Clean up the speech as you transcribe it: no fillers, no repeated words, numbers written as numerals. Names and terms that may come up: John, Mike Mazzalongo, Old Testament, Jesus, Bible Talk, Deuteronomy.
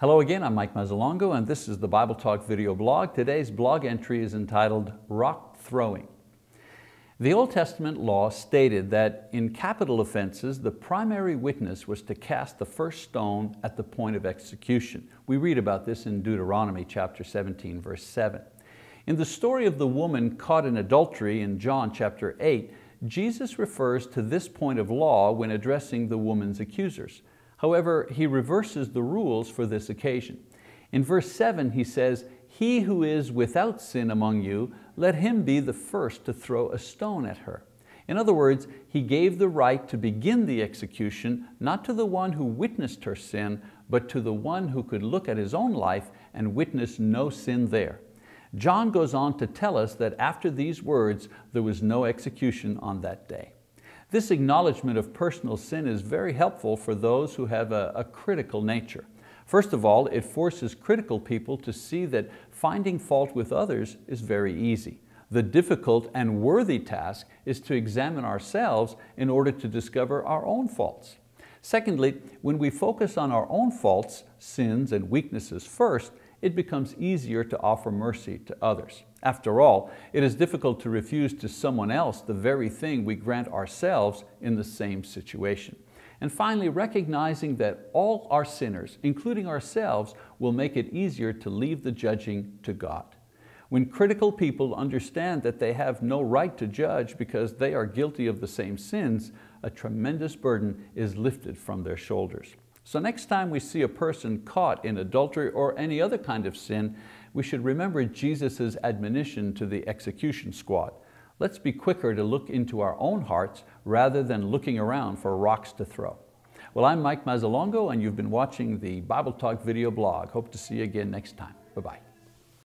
Hello again, I'm Mike Mazzalongo and this is the Bible Talk video blog. Today's blog entry is entitled Rock Throwing. The Old Testament law stated that in capital offenses, the primary witness was to cast the first stone at the point of execution. We read about this in Deuteronomy chapter 17, verse 7. In the story of the woman caught in adultery in John chapter 8, Jesus refers to this point of law when addressing the woman's accusers. However, he reverses the rules for this occasion. In verse 7 he says, "He who is without sin among you, let him be the first to throw a stone at her." In other words, he gave the right to begin the execution not to the one who witnessed her sin, but to the one who could look at his own life and witness no sin there. John goes on to tell us that after these words, there was no execution on that day. This acknowledgement of personal sin is very helpful for those who have a critical nature. First of all, it forces critical people to see that finding fault with others is very easy. The difficult and worthy task is to examine ourselves in order to discover our own faults. Secondly, when we focus on our own faults, sins and weaknesses first, it becomes easier to offer mercy to others. After all, it is difficult to refuse to someone else the very thing we grant ourselves in the same situation. And finally, recognizing that all are sinners, including ourselves, will make it easier to leave the judging to God. When critical people understand that they have no right to judge because they are guilty of the same sins, a tremendous burden is lifted from their shoulders. So next time we see a person caught in adultery or any other kind of sin, we should remember Jesus' admonition to the execution squad. Let's be quicker to look into our own hearts rather than looking around for rocks to throw. Well, I'm Mike Mazzalongo and you've been watching the Bible Talk video blog. Hope to see you again next time. Bye-bye.